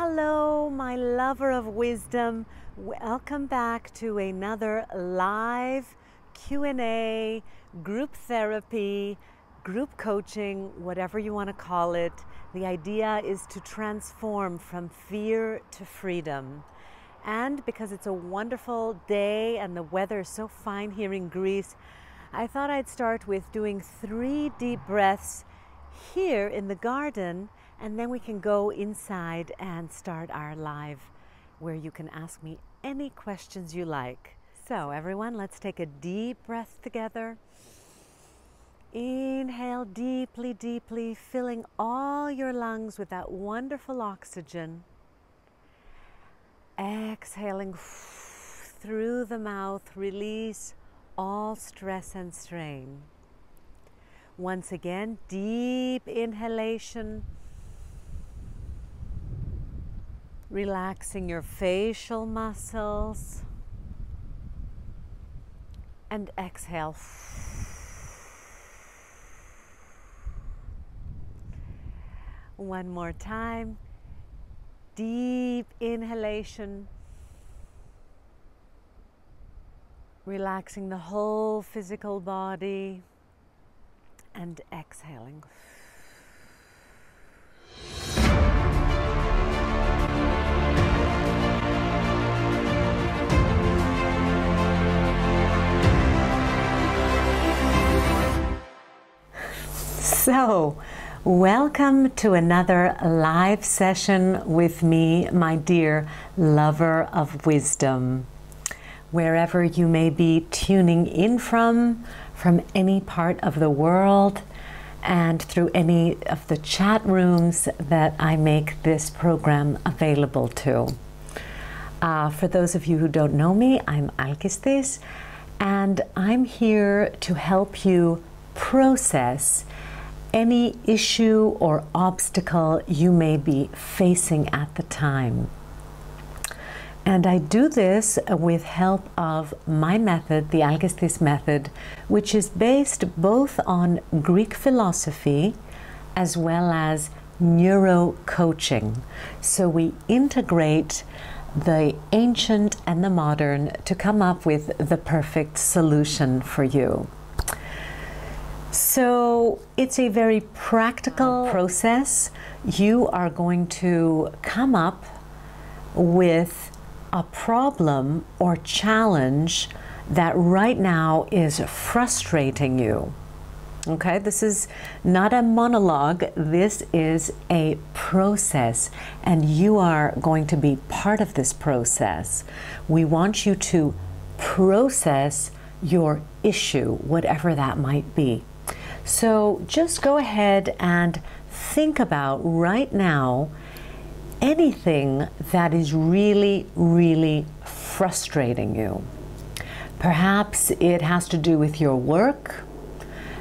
Hello, my lover of wisdom. Welcome back to another live Q&A, group therapy, group coaching, whatever you want to call it. The idea is to transform from fear to freedom. And because it's a wonderful day and the weather is so fine here in Greece, I thought I'd start with doing 3 deep breaths here in the garden, and then we can go inside and start our live where you can ask me any questions you like. So everyone, let's take a deep breath together. Inhale deeply, deeply, filling all your lungs with that wonderful oxygen. Exhaling through the mouth, release all stress and strain. Once again, deep inhalation. Relaxing your facial muscles, and exhale. One more time, deep inhalation, relaxing the whole physical body, and exhaling. So, welcome to another live session with me, my dear lover of wisdom. Wherever you may be tuning in from any part of the world, and through any of the chat rooms that I make this program available to. For those of you who don't know me, I'm Alkistis, and I'm here to help you process any issue or obstacle you may be facing at the time. And I do this with help of my method, the Alkistis method, which is based both on Greek philosophy as well as neuro-coaching. So we integrate the ancient and the modern to come up with the perfect solution for you. So it's a very practical process. You are going to come up with a problem or challenge that right now is frustrating you. Okay, this is not a monologue, this is a process, and you are going to be part of this process. We want you to process your issue, whatever that might be. So just go ahead and think about right now anything that is really, really frustrating you. Perhaps it has to do with your work.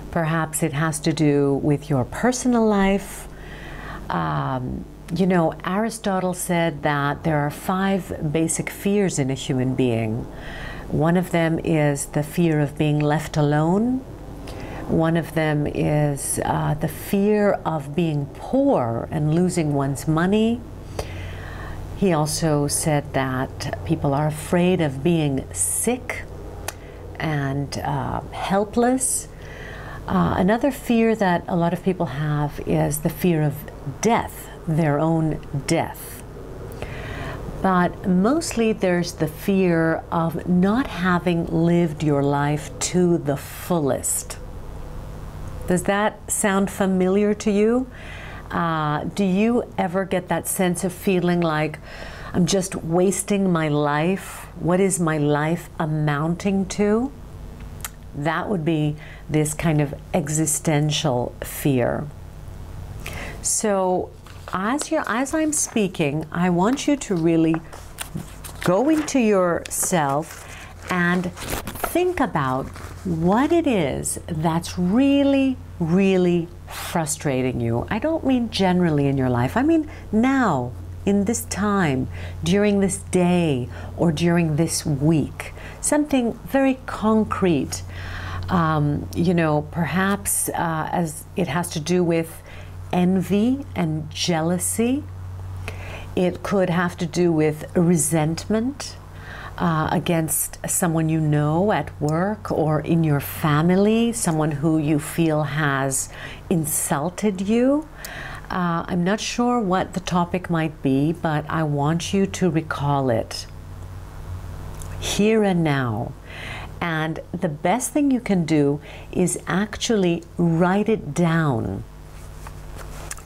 Perhaps it has to do with your personal life. You know, Aristotle said that there are 5 basic fears in a human being. One of them is the fear of being left alone. One of them is the fear of being poor and losing one's money. He also said that people are afraid of being sick and helpless. Another fear that a lot of people have is the fear of death, their own death. But mostly there's the fear of not having lived your life to the fullest. Does that sound familiar to you? Do you ever get that sense of feeling like, I'm just wasting my life? What is my life amounting to? That would be this kind of existential fear. So as I'm speaking, I want you to really go into yourself and think about what it is that's really, really frustrating you. I don't mean generally in your life. I mean now, in this time, during this day, or during this week. Something very concrete. You know, perhaps as it has to do with envy and jealousy. It could have to do with resentment against someone you know at work or in your family, someone who you feel has insulted you. I'm not sure what the topic might be, but I want you to recall it here and now. And the best thing you can do is actually write it down.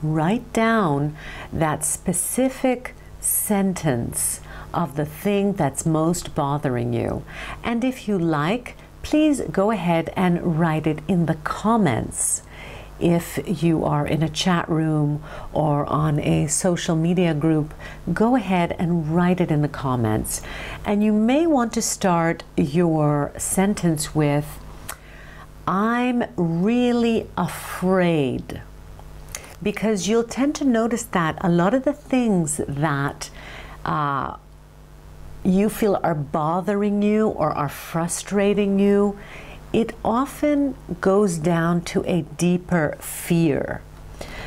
Write down that specific sentence of the thing that's most bothering you. And if you like, please go ahead and write it in the comments. If you are in a chat room or on a social media group, go ahead and write it in the comments. And you may want to start your sentence with, I'm really afraid. Because you'll tend to notice that a lot of the things that you feel are bothering you or are frustrating you, it often goes down to a deeper fear.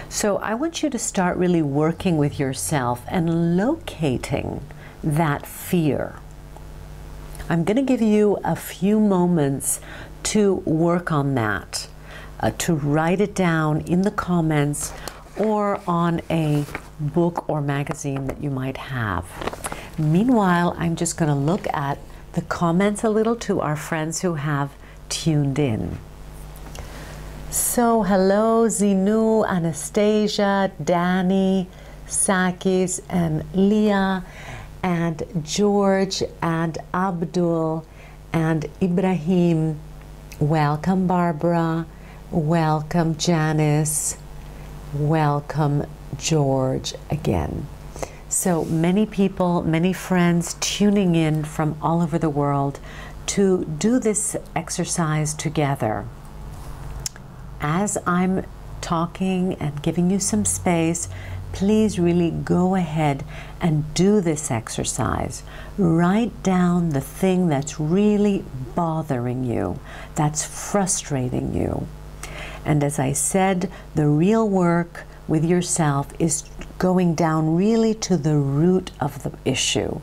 So I want you to start really working with yourself and locating that fear. I'm going to give you a few moments to work on that, to write it down in the comments or on a book or magazine that you might have. Meanwhile, I'm just going to look at the comments a little to our friends who have tuned in. So hello Zinu, Anastasia, Danny, Sakis and Leah and George and Abdul and Ibrahim. Welcome Barbara, welcome Janice, welcome George again. So many people, many friends tuning in from all over the world to do this exercise together. As I'm talking and giving you some space, please really go ahead and do this exercise. Write down the thing that's really bothering you, that's frustrating you. And as I said, the real work with yourself is going down really to the root of the issue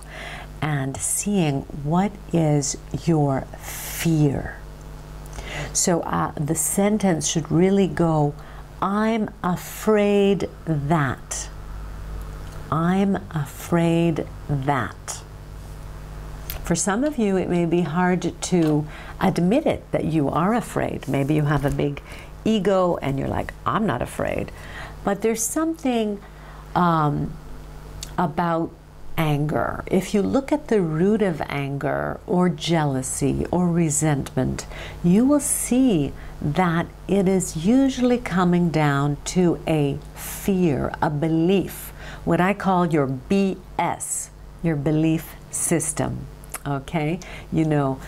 and seeing what is your fear. So the sentence should really go, I'm afraid that. I'm afraid that. For some of you, it may be hard to admit it, that you are afraid. Maybe you have a big ego and you're like, I'm not afraid. But there's something about anger. If you look at the root of anger or jealousy or resentment, you will see that it is usually coming down to a fear, a belief, what I call your BS, your belief system. Okay? You know,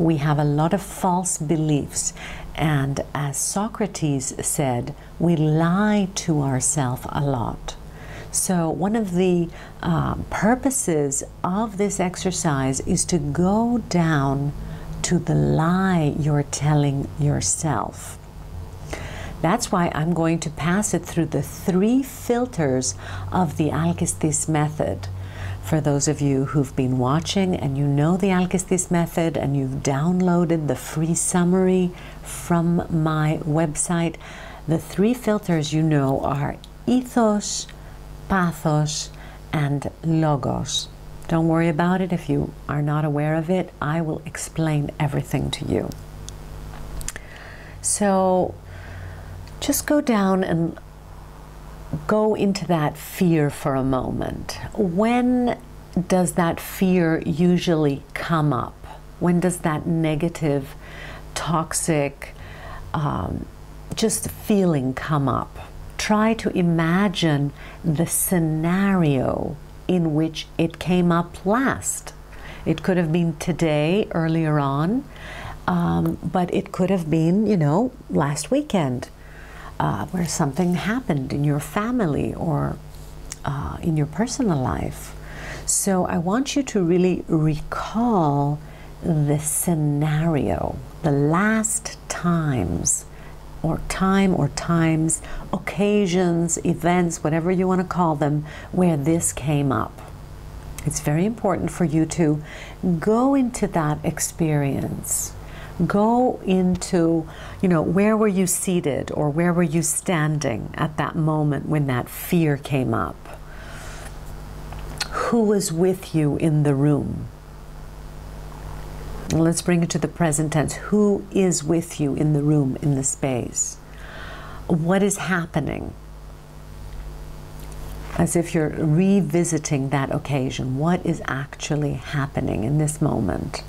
we have a lot of false beliefs. And as Socrates said, we lie to ourselves a lot. So one of the purposes of this exercise is to go down to the lie you're telling yourself. That's why I'm going to pass it through the three filters of the Alkistis method. For those of you who've been watching and you know the Alkistis method and you've downloaded the free summary from my website, the three filters you know are ethos, pathos and logos. Don't worry about it. If you are not aware of it, I will explain everything to you. So just go down and go into that fear for a moment. When does that fear usually come up? When does that negative, toxic, just feeling come up? Try to imagine the scenario in which it came up last. It could have been today, earlier on, but it could have been, you know, last weekend, where something happened in your family or in your personal life. So I want you to really recall the scenario, the last times or time or times, occasions, events, whatever you want to call them, where this came up. It's very important for you to go into that experience. Go into, you know, where were you seated or where were you standing at that moment when that fear came up? Who was with you in the room? Let's bring it to the present tense. Who is with you in the room, in the space? What is happening? As if you're revisiting that occasion. What is actually happening in this moment?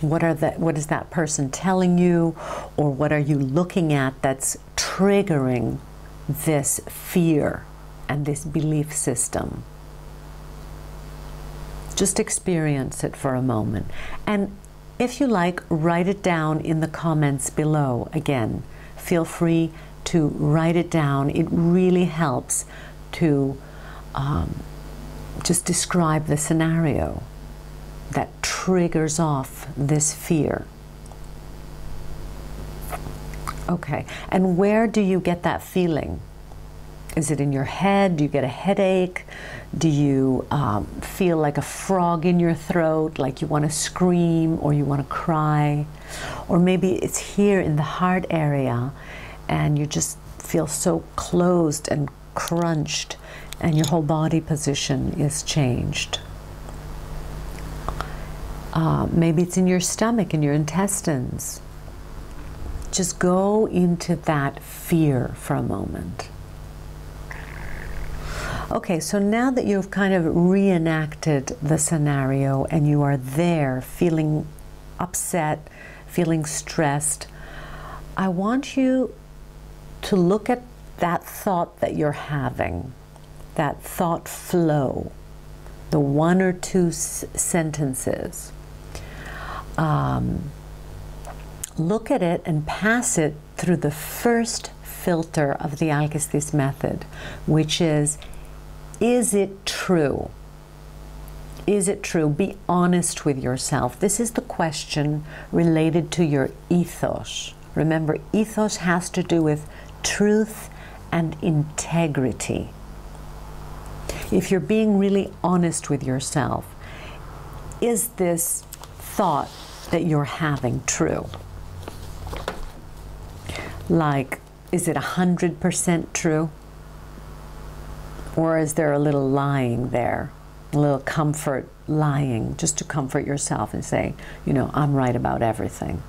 What is that person telling you, or what are you looking at that's triggering this fear and this belief system? Just experience it for a moment. And if you like, write it down in the comments below. Again, feel free to write it down. It really helps to just describe the scenario that triggers off this fear. Okay, and where do you get that feeling? Is it in your head? Do you get a headache? Do you feel like a frog in your throat, like you want to scream or you want to cry? Or maybe it's here in the heart area and you just feel so closed and crunched and your whole body position is changed. Maybe it's in your stomach, in your intestines. Just go into that fear for a moment. Okay, so now that you've kind of reenacted the scenario and you are there feeling upset, feeling stressed, I want you to look at that thought that you're having, that thought flow, the one or two sentences. Look at it and pass it through the first filter of the Alkistis method, which is it true? Is it true? Be honest with yourself. This is the question related to your ethos. Remember, ethos has to do with truth and integrity. If you're being really honest with yourself, is this thought that you're having true? Like, is it 100% true? Or is there a little lying there? A little comfort lying, just to comfort yourself and say, you know, I'm right about everything.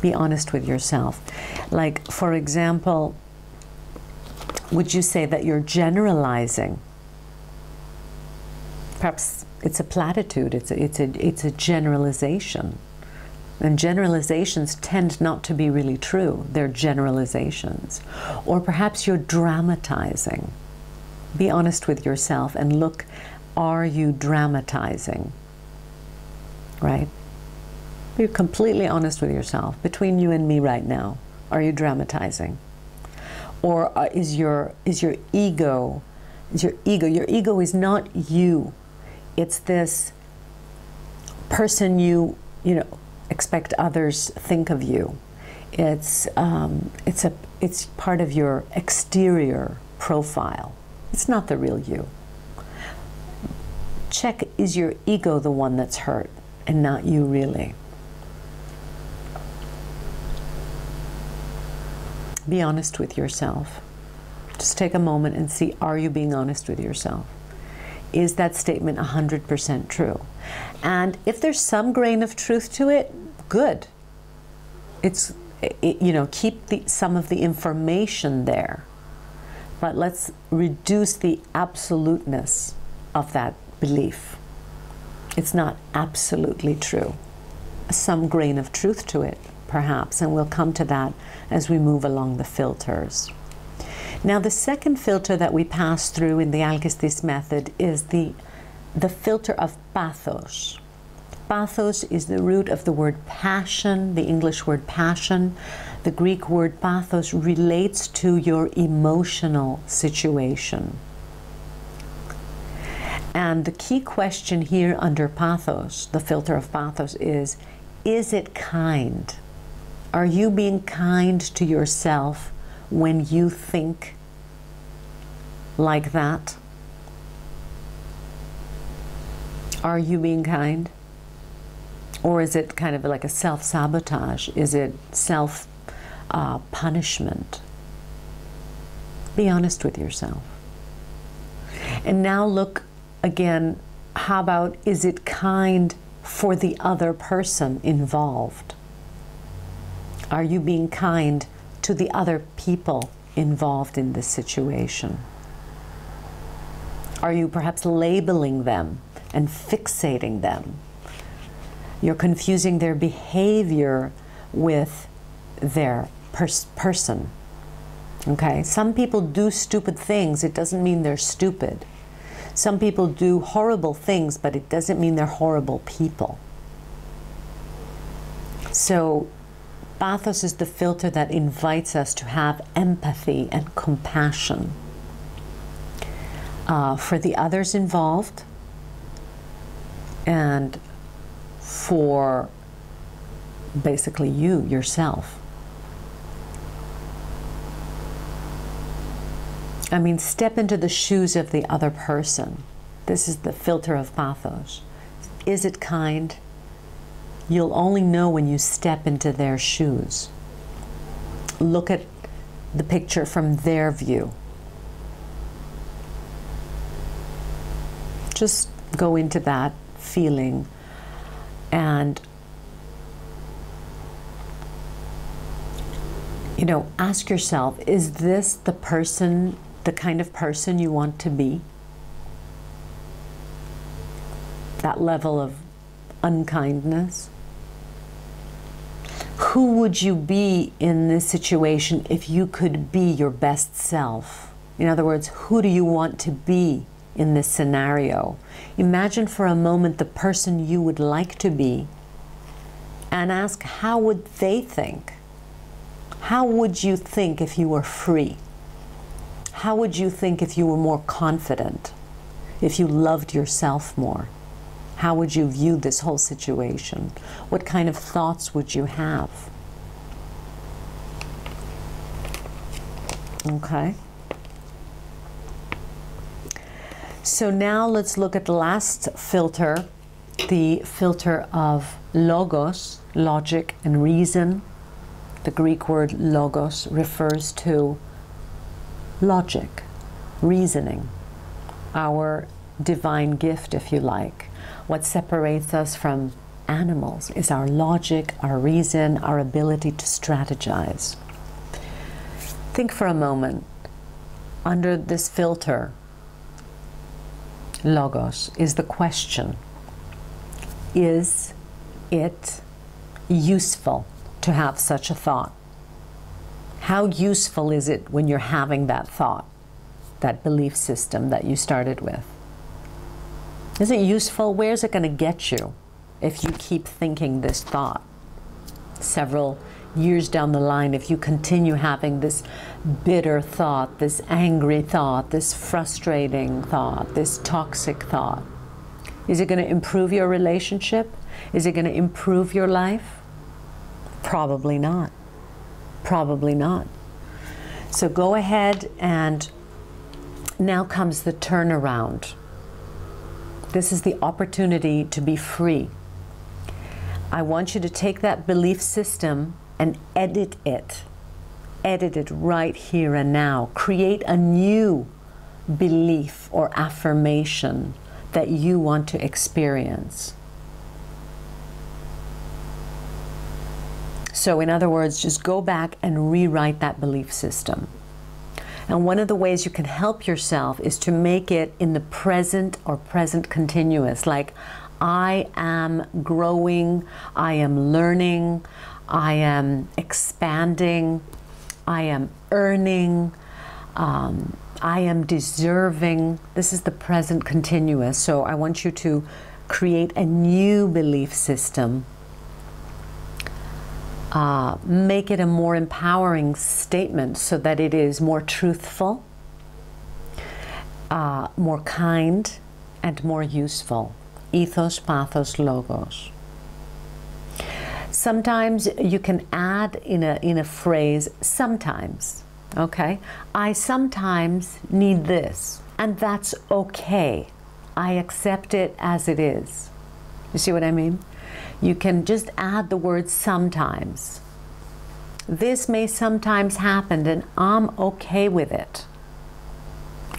Be honest with yourself. Like, for example, would you say that you're generalizing? Perhaps it's a platitude, it's a generalization. And generalizations tend not to be really true. They're generalizations. Or perhaps you're dramatizing. Be honest with yourself and look, are you dramatizing? Right? Be completely honest with yourself. Between you and me right now, are you dramatizing? Or is your ego is not you. It's this person you know, expect others think of you. It's part of your exterior profile. It's not the real you. Check, is your ego the one that's hurt and not you really? Be honest with yourself. Just take a moment and see, are you being honest with yourself? Is that statement 100% true? And if there's some grain of truth to it, good. You know, keep some of the information there. But let's reduce the absoluteness of that belief. It's not absolutely true. Some grain of truth to it, perhaps, and we'll come to that as we move along the filters. Now, the second filter that we pass through in the Alkistis method is the filter of pathos. Pathos is the root of the word passion, the English word passion. The Greek word pathos relates to your emotional situation. And the key question here under pathos, the filter of pathos, is Is it kind? Are you being kind to yourself when you think like that? Are you being kind? Or is it kind of like a self-sabotage? Is it self-punishment? Be honest with yourself. And now look again, how about, is it kind for the other person involved? Are you being kind to the other people involved in this situation? Are you perhaps labeling them and fixating them? You're confusing their behavior with their person. Okay? Some people do stupid things. It doesn't mean they're stupid. Some people do horrible things, but it doesn't mean they're horrible people. So pathos is the filter that invites us to have empathy and compassion for the others involved and for basically you, yourself. I mean, step into the shoes of the other person. This is the filter of pathos. Is it kind? You'll only know when you step into their shoes. Look at the picture from their view. Just go into that feeling and, you know, ask yourself, is this the person, the kind of person you want to be? That level of unkindness. Who would you be in this situation if you could be your best self? In other words, who do you want to be in this scenario? Imagine for a moment the person you would like to be and ask, how would they think? How would you think if you were free? How would you think if you were more confident? If you loved yourself more? How would you view this whole situation? What kind of thoughts would you have? Okay. So now let's look at the last filter, the filter of logos, logic and reason. The Greek word logos refers to logic, reasoning, our divine gift, if you like. What separates us from animals is our logic, our reason, our ability to strategize. Think for a moment. Under this filter, logos, is the question, is it useful to have such a thought? How useful is it when you're having that thought, that belief system that you started with? Is it useful? Where is it going to get you if you keep thinking this thought? Several years down the line, if you continue having this bitter thought, this angry thought, this frustrating thought, this toxic thought, is it going to improve your relationship? Is it going to improve your life? Probably not. Probably not. So go ahead, and now comes the turnaround. This is the opportunity to be free. I want you to take that belief system and edit it. Edit it right here and now. Create a new belief or affirmation that you want to experience. So in other words, just go back and rewrite that belief system. And one of the ways you can help yourself is to make it in the present or present continuous, like I am growing, I am learning, I am expanding, I am earning, I am deserving. This is the present continuous. So I want you to create a new belief system. Make it a more empowering statement so that it is more truthful, more kind, and more useful. Ethos, pathos, logos. Sometimes you can add in a phrase, sometimes, okay? I sometimes need this, and that's okay. I accept it as it is. You see what I mean? You can just add the word sometimes. This may sometimes happen, and I'm okay with it.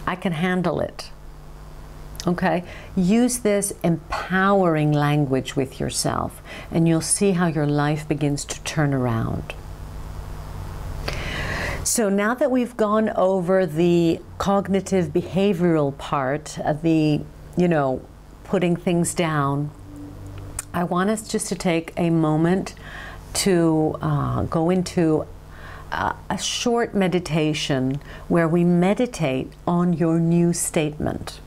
I can handle it. Okay? Use this empowering language with yourself, and you'll see how your life begins to turn around. So now that we've gone over the cognitive behavioral part of the, you know, putting things down, I want us just to take a moment to go into a short meditation where we meditate on your new statement.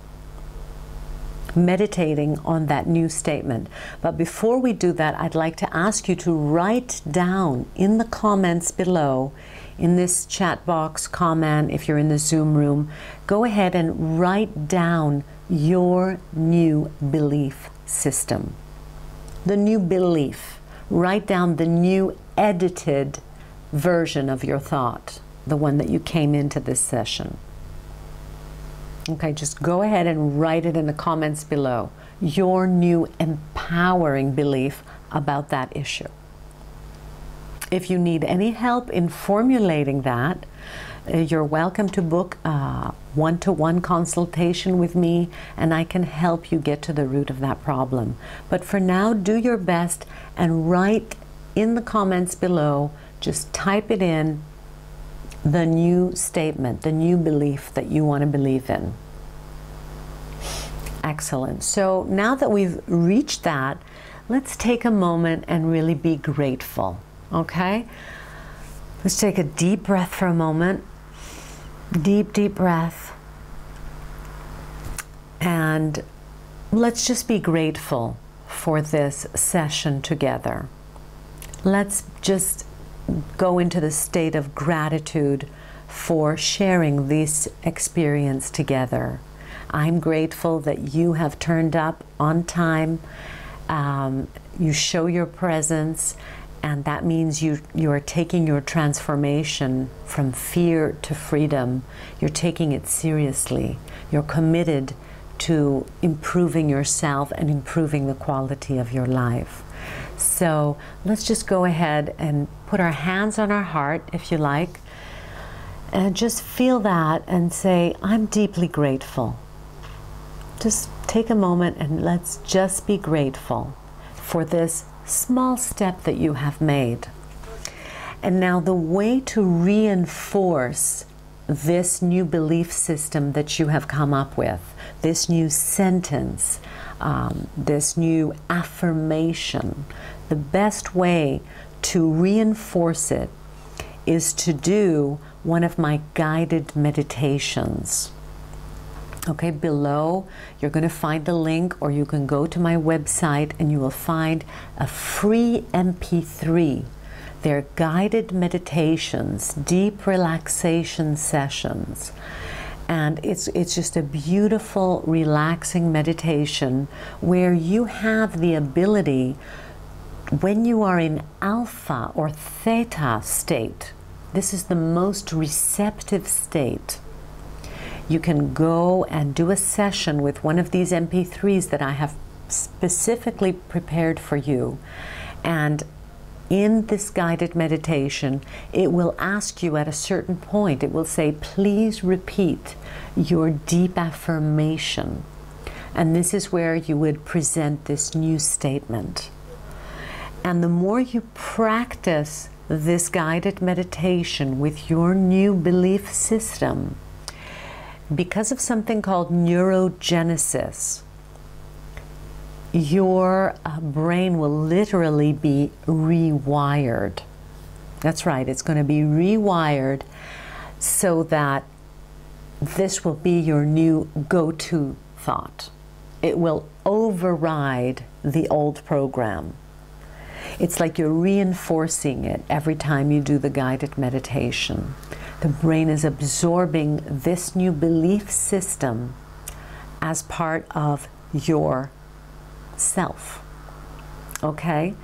Meditating on that new statement. But before we do that, I'd like to ask you to write down in the comments below, in this chat box comment, if you're in the Zoom room, go ahead and write down your new belief system. The new belief. Write down the new edited version of your thought, the one that you came into this session. Okay, just go ahead and write it in the comments below. Your new empowering belief about that issue. If you need any help in formulating that, you're welcome to book a one-to-one consultation with me, and I can help you get to the root of that problem. But for now, do your best and write in the comments below, just type it in, the new statement, the new belief that you want to believe in. Excellent. So now that we've reached that, let's take a moment and really be grateful, okay? Let's take a deep breath for a moment. Deep, deep breath. And let's just be grateful for this session together. Let's just go into the state of gratitude for sharing this experience together. I'm grateful that you have turned up on time, you show your presence, and that means you are taking your transformation from fear to freedom. You're taking it seriously. You're committed to improving yourself and improving the quality of your life. So let's just go ahead and put our hands on our heart, if you like, and just feel that and say, I'm deeply grateful. Just take a moment and let's just be grateful for this small step that you have made. And now the way to reinforce this new belief system that you have come up with, this new sentence, this new affirmation, the best way to reinforce it is to do one of my guided meditations. Okay, below you're going to find the link, or you can go to my website and you will find a free MP3. They're guided meditations, deep relaxation sessions. And it's just a beautiful, relaxing meditation where you have the ability, when you are in alpha or theta state, this is the most receptive state. You can go and do a session with one of these MP3s that I have specifically prepared for you. And in this guided meditation, it will ask you at a certain point, it will say, please repeat your deep affirmation. And this is where you would present this new statement. And the more you practice this guided meditation with your new belief system, because of something called neurogenesis, your brain will literally be rewired. That's right, it's going to be rewired so that this will be your new go-to thought. It will override the old program. It's like you're reinforcing it every time you do the guided meditation. The brain is absorbing this new belief system as part of your self. Okay,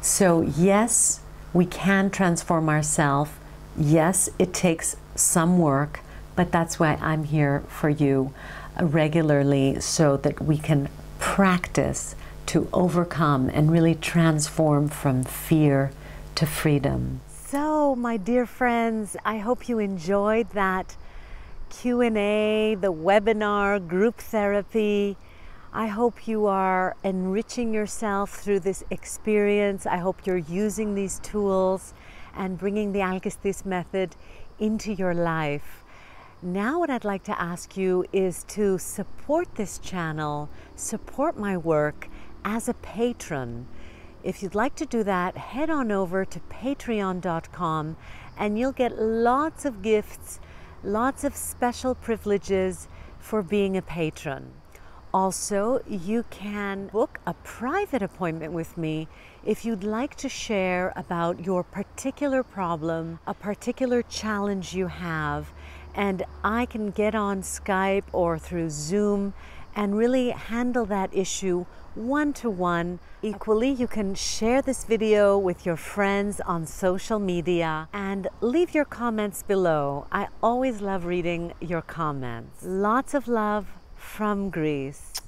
So yes, we can transform ourselves. Yes, it takes some work, but that's why I'm here for you regularly, so that we can practice to overcome and really transform from fear to freedom. So, my dear friends, I hope you enjoyed that Q&A, the webinar, group therapy. I hope you are enriching yourself through this experience. I hope you're using these tools and bringing the Alkistis method into your life. Now what I'd like to ask you is to support this channel, support my work as a patron. If you'd like to do that, head on over to patreon.com and you'll get lots of gifts, lots of special privileges for being a patron. Also, you can book a private appointment with me if you'd like to share about your particular problem, a particular challenge you have, and I can get on Skype or through Zoom and really handle that issue one-to-one. Equally, you can share this video with your friends on social media and leave your comments below. I always love reading your comments. Lots of love from Greece.